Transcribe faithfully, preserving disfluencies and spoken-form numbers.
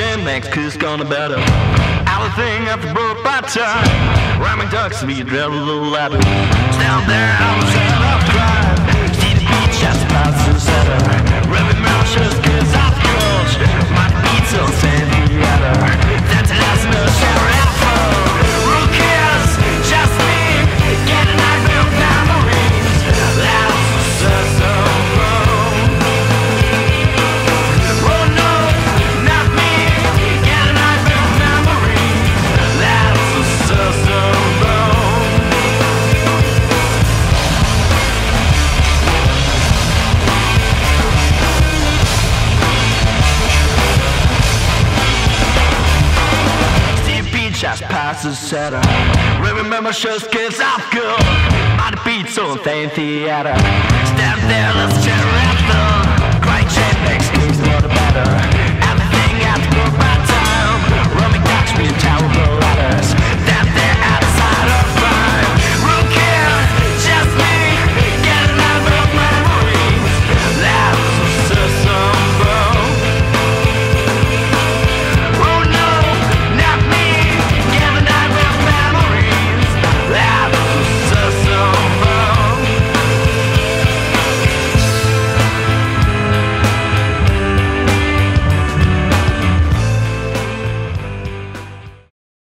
sandbags, cause gone about a hour thing after broke by time. Rhyming ducks, we drive a little louder. Down there, I was out of pride. See the beach, I surprised and set her. Rubbing my shirts, cause I've crushed my beats on sandy water. That's an ass in a shower out for Rookers, just me, getting out of memories. Loud success. Just passes center. Remember shows kids off girl. My beats on the theater. Stand there, let's generate.